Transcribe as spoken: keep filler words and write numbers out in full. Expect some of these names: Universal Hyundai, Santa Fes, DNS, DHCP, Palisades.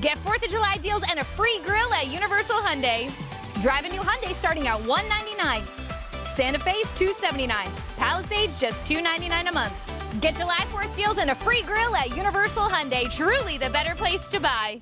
Get fourth of July deals and a free grill at Universal Hyundai. Drive a new Hyundai starting at one ninety-nine. Santa Fe's two seventy-nine. Palisades just two ninety-nine a month. Get July fourth deals and a free grill at Universal Hyundai. Truly the better place to buy.